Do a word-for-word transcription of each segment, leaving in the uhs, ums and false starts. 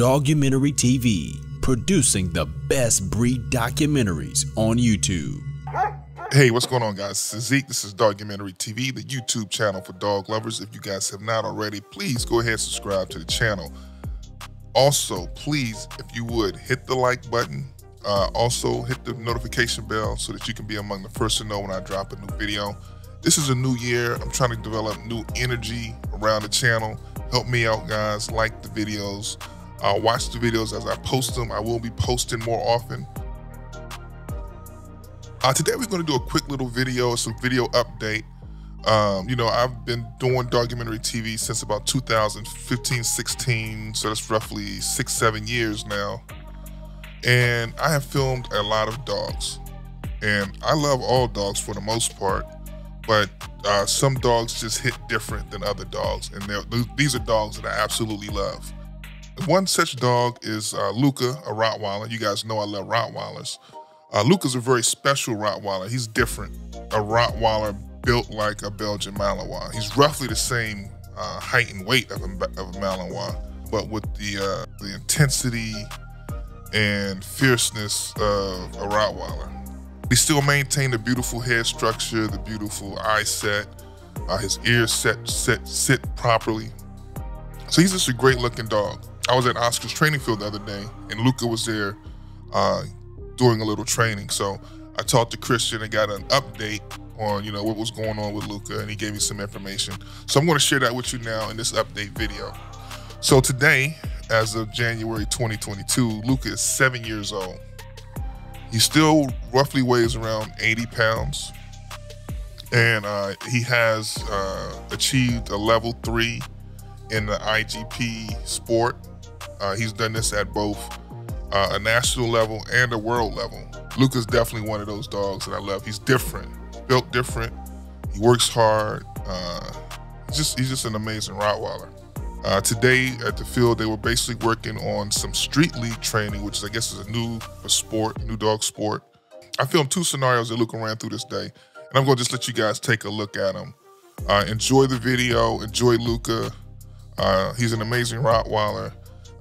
Dogumentary T V, producing the best breed documentaries on YouTube. Hey, what's going on, guys? This is Zeke. This is Dogumentary T V, the YouTube channel for dog lovers. If you guys have not already, please go ahead and subscribe to the channel. Also, please, if you would, hit the like button. Uh, also, hit the notification bell so that you can be among the first to know when I drop a new video. This is a new year. I'm trying to develop new energy around the channel. Help me out, guys. Like the videos. Uh, watch the videos as I post them. I will be posting more often. Uh, today we're going to do a quick little video, some video update. Um, you know, I've been doing documentary T V since about two thousand fifteen, sixteen, so that's roughly six, seven years now. And I have filmed a lot of dogs. And I love all dogs for the most part, but uh, some dogs just hit different than other dogs. And these are dogs that I absolutely love. One such dog is uh, Luca, a Rottweiler. You guys know I love Rottweilers. Uh, Luca's a very special Rottweiler. He's different. A Rottweiler built like a Belgian Malinois. He's roughly the same uh, height and weight of a, of a Malinois, but with the, uh, the intensity and fierceness of a Rottweiler. He still maintained the beautiful head structure, the beautiful eye set, uh, his ears set, set, sit properly. So he's just a great looking dog. I was at Oscar's training field the other day and Luca was there uh, doing a little training. So I talked to Christian and got an update on, you know, what was going on with Luca, and he gave me some information. So I'm going to share that with you now in this update video. So today, as of January twenty twenty-two, Luca is seven years old. He still roughly weighs around eighty pounds, and uh, he has uh, achieved a level three in the I G P sport. Uh, he's done this at both Uh, a national level and a world level. Luca's definitely one of those dogs that I love. He's different, built different. He works hard. Uh, just he's just an amazing Rottweiler. Uh, today at the field, they were basically working on some street league training, which I guess is a new a sport, new dog sport. I filmed two scenarios that Luca ran through this day, and I'm gonna just let you guys take a look at them. Uh, enjoy the video. Enjoy Luca. Uh, he's an amazing Rottweiler.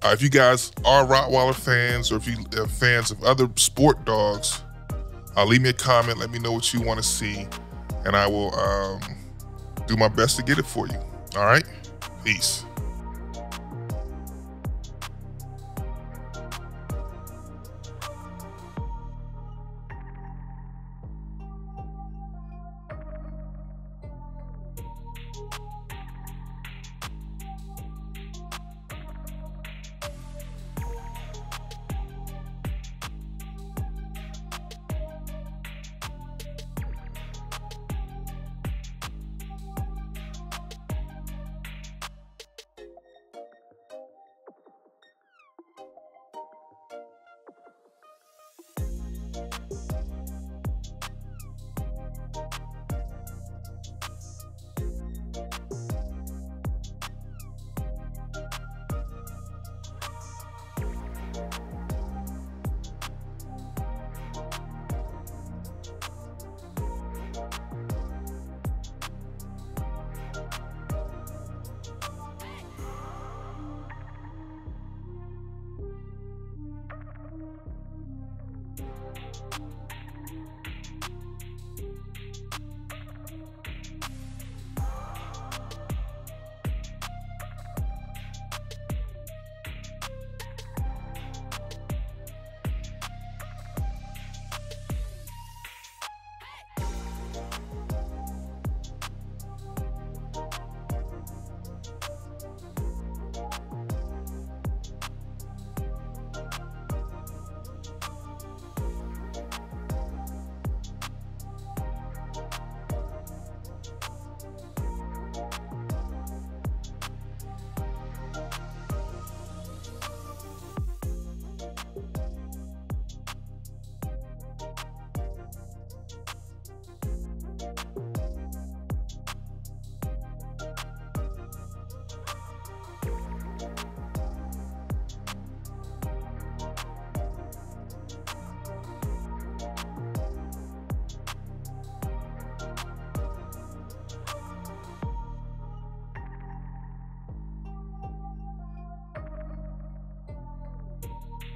Uh, if you guys are Rottweiler fans, or if you are fans of other sport dogs, uh, leave me a comment. Let me know what you want to see, and I will um, do my best to get it for you. All right? Peace.